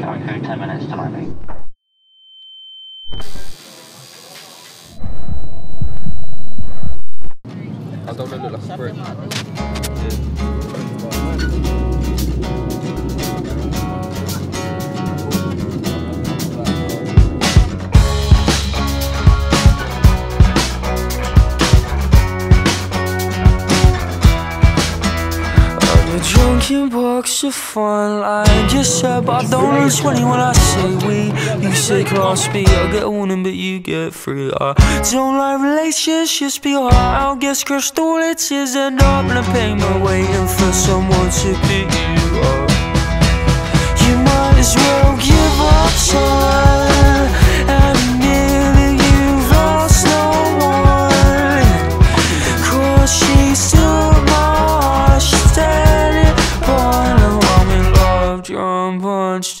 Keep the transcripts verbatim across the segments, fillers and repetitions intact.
Coming through ten minutes to landing. I don't know the last bridge. Drinking walks are fun, like you said, but I don't look twenty when I say we. You say class B, I get a warning but you get free. I don't like relationships, be hard, I'll get scratched all the tears end up in the pavement waiting for someone to pick you up. You might as well give up time and nearly you've lost no one. Cause she's too much to punched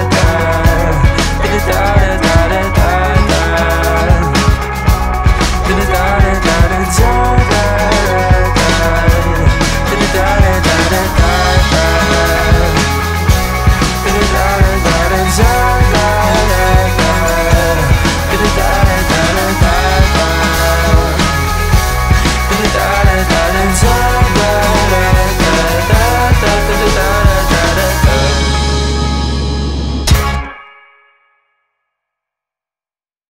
da.